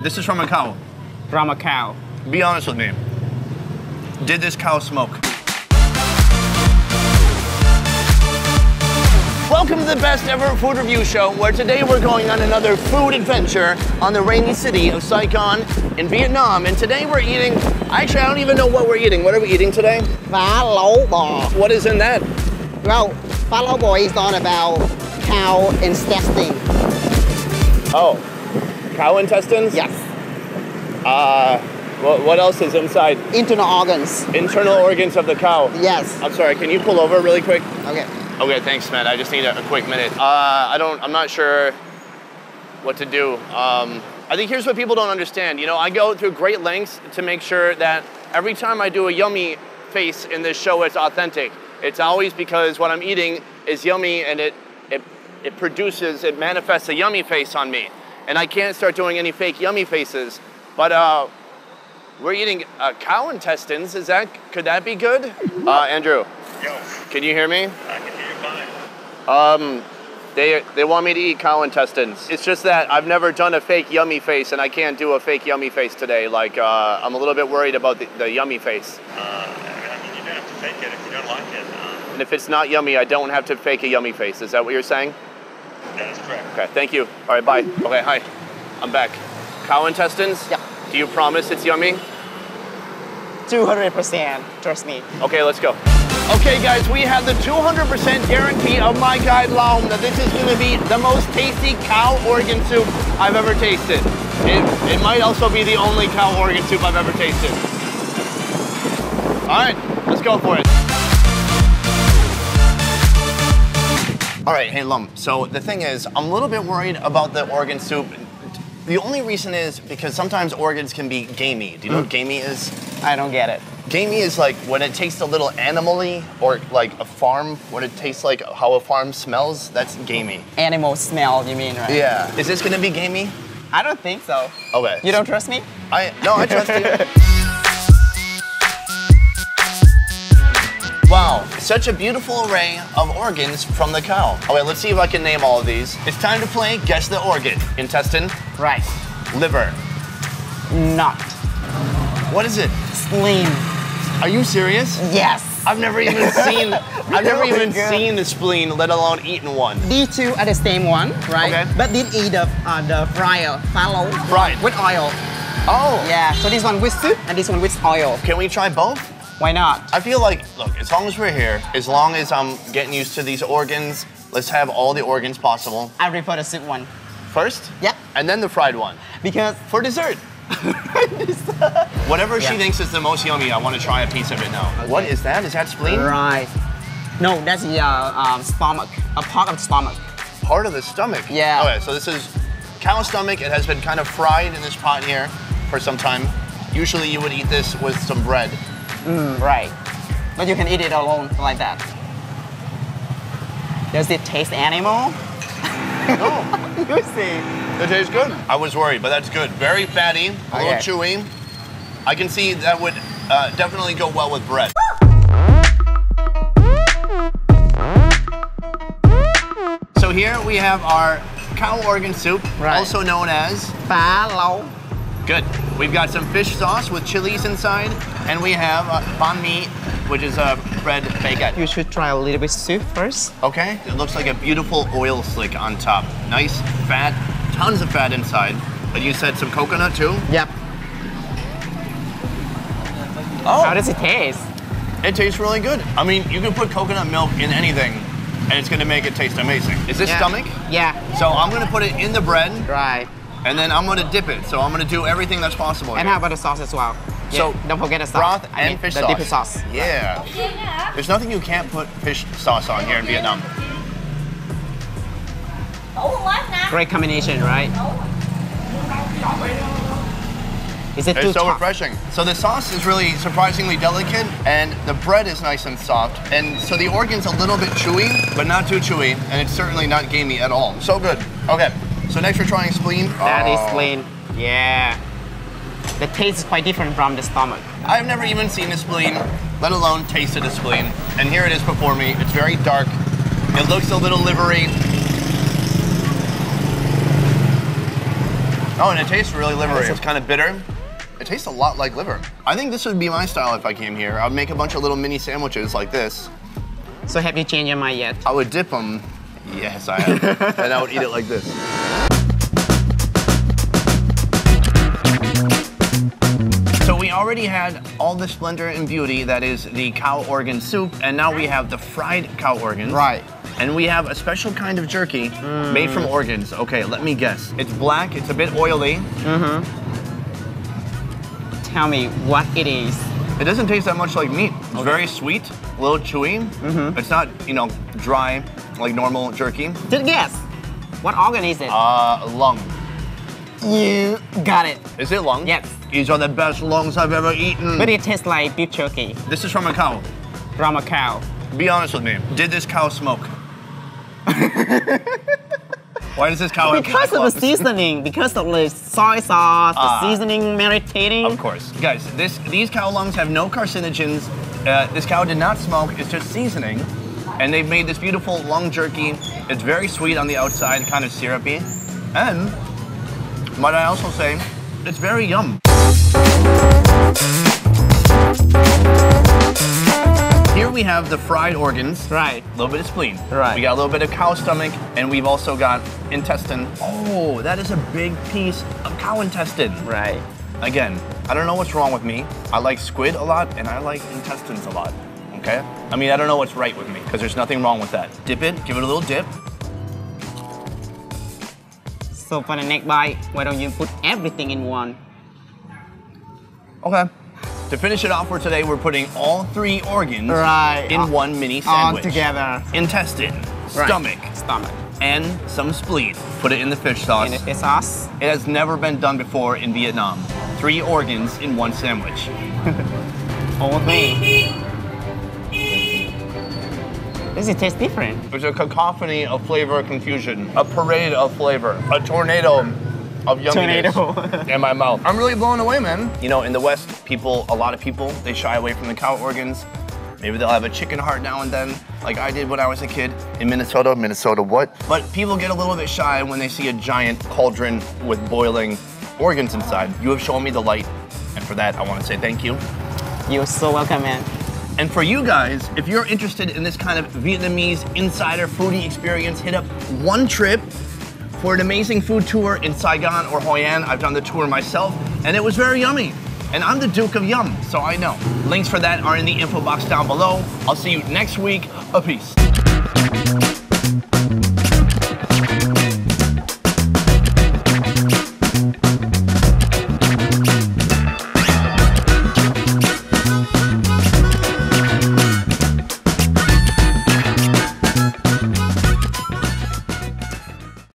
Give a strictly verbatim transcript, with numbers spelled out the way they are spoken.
This is from a cow. From a cow. Be honest with me. Did this cow smoke? Welcome to the Best Ever Food Review Show, where today we're going on another food adventure on the rainy city of Saigon in Vietnam. And today we're eating, actually I don't even know what we're eating. What are we eating today? Phá lấu bò. What is in that? Well, phá lấu bò is all about cow intestine. Oh, cow intestines? Yes. Uh, what else is inside? Internal organs. Internal organs of the cow? Yes. I'm sorry, can you pull over really quick? Okay. Okay, thanks, man. I just need a, a quick minute. Uh, I don't, I'm not sure what to do. Um, I think here's what people don't understand. You know, I go through great lengths to make sure that every time I do a yummy face in this show, it's authentic. It's always because what I'm eating is yummy and it, it, it produces, it manifests a yummy face on me. And I can't start doing any fake yummy faces. But uh, we're eating uh, cow intestines. Is that, could that be good? Uh, Andrew, yo, can you hear me? I can hear you fine. Um, they, they want me to eat cow intestines. It's just that I've never done a fake yummy face and I can't do a fake yummy face today. Like, uh, I'm a little bit worried about the, the yummy face. Uh, I mean, you don't have to fake it if you don't like it. Uh... And if it's not yummy, I don't have to fake a yummy face. Is that what you're saying? That is correct. Okay, thank you. All right, bye. Okay, hi. I'm back. Cow intestines? Yeah. Do you promise it's yummy? two hundred percent, trust me. Okay, let's go. Okay guys, we have the two hundred percent guarantee of my guy Laom that this is gonna be the most tasty cow organ soup I've ever tasted. It, it might also be the only cow organ soup I've ever tasted. All right, let's go for it. All right, hey Lum, so the thing is, I'm a little bit worried about the organ soup. The only reason is because sometimes organs can be gamey. Do you know what gamey is? I don't get it. Gamey is like when it tastes a little animal-y, or like a farm, when it tastes like how a farm smells, that's gamey. Animal smell, you mean, right? Yeah. Is this gonna be gamey? I don't think so. Okay. You don't trust me? I No, I trust you. Wow, such a beautiful array of organs from the cow. Okay, let's see if I can name all of these. It's time to play Guess the Organ. Intestine. Right. Liver. Not. What is it? Spleen. Are you serious? Yes. I've never even seen I've never even good. seen the spleen, let alone eaten one. These two are the same one, right? Okay. But they eat the uh, the fryer, phá lấu, fried with oil. Oh. Yeah. So this one with soup and this one with oil. Can we try both? Why not? I feel like, look, as long as we're here, as long as I'm getting used to these organs, let's have all the organs possible. I prefer the soup one. First? Yeah. And then the fried one. Because for dessert. Whatever yeah. she thinks is the most yummy, I want to try a piece of it now. Okay. What is that? Is that spleen? Right. No, that's the uh, um, stomach, a part of the stomach. Part of the stomach? Yeah. Okay, so this is cow stomach. It has been kind of fried in this pot here for some time. Usually you would eat this with some bread. Mm, right. But you can eat it alone like that. Does it taste animal? No. You see. It tastes good. I was worried, but that's good. Very fatty, a okay. little chewy. I can see that would uh, definitely go well with bread. So here we have our cow organ soup, right. also known as phá lấu. Good. We've got some fish sauce with chilies inside, and we have uh, banh mi, which is a bread baguette. You should try a little bit soup first. Okay. It looks like a beautiful oil slick on top. Nice, fat. Tons of fat inside. But you said some coconut too? Yep. Oh. How does it taste? It tastes really good. I mean, you can put coconut milk in anything and it's gonna make it taste amazing. Is this yeah. stomach? Yeah. So I'm gonna put it in the bread. Right. And then I'm gonna dip it. So I'm gonna do everything that's possible. And here. How about the sauce as well? So yeah, don't forget the sauce. Broth and I mean, fish the sauce. Dip sauce. Yeah. yeah. There's nothing you can't put fish sauce on here in Vietnam. Great combination, right? Is it too It's so tough? refreshing. So the sauce is really surprisingly delicate, and the bread is nice and soft, and so the organ's a little bit chewy, but not too chewy, and it's certainly not gamey at all. So good. Okay, so next we're trying spleen. That oh. is spleen, yeah. The taste is quite different from the stomach. I've never even seen a spleen, let alone tasted a spleen, and here it is before me. It's very dark. It looks a little livery. Oh, and it tastes really livery. It's kind of bitter. It tastes a lot like liver. I think this would be my style if I came here. I'd make a bunch of little mini sandwiches like this. So have you changed your mind yet? I would dip them. Yes, I have. And I would eat it like this. So we already had all the splendor and beauty that is the cow organ soup, and now we have the fried cow organs. Right. And we have a special kind of jerky mm. made from organs. Okay, let me guess. It's black, it's a bit oily. Mm-hmm. Tell me what it is. It doesn't taste that much like meat. It's okay. Very sweet, a little chewy. Mm-hmm. It's not, you know, dry like normal jerky. Just guess. What organ is it? Uh, lung. You got it. Is it lung? Yes. These are the best lungs I've ever eaten. But it tastes like beef jerky. This is from a cow. From a cow. Be honest with me. Did this cow smoke? Why does this cow have Because of clubs? The seasoning, because of the soy sauce, uh, the seasoning, marinating. Of course. Guys, this, these cow lungs have no carcinogens. Uh, this cow did not smoke, it's just seasoning. And they've made this beautiful lung jerky. It's very sweet on the outside, kind of syrupy. And, might I also say, it's very yum. Here we have the fried organs. Right. A little bit of spleen. Right. We got a little bit of cow stomach, and we've also got intestine. Oh, that is a big piece of cow intestine. Right. Again, I don't know what's wrong with me. I like squid a lot, and I like intestines a lot. Okay? I mean, I don't know what's right with me, because there's nothing wrong with that. Dip it, give it a little dip. So for the next bite, why don't you put everything in one? Okay. To finish it off for today, we're putting all three organs right. in all, one mini sandwich. All together. Intestine, right. stomach, stomach, and some spleen. Put it in the fish sauce. In the fish sauce. It has never been done before in Vietnam. Three organs in one sandwich. All three. Does it taste different? There's a cacophony of flavor confusion, a parade of flavor, a tornado of yumminess in my mouth. I'm really blown away, man. You know, in the West, people, a lot of people, they shy away from the cow organs. Maybe they'll have a chicken heart now and then, like I did when I was a kid in Minnesota. Minnesota what? But people get a little bit shy when they see a giant cauldron with boiling organs inside. You have shown me the light, and for that, I want to say thank you. You're so welcome, man. And for you guys, if you're interested in this kind of Vietnamese insider foodie experience, hit up One Trip for an amazing food tour in Saigon or Hoi An. I've done the tour myself, and it was very yummy. And I'm the Duke of Yum, so I know. Links for that are in the info box down below. I'll see you next week. A peace.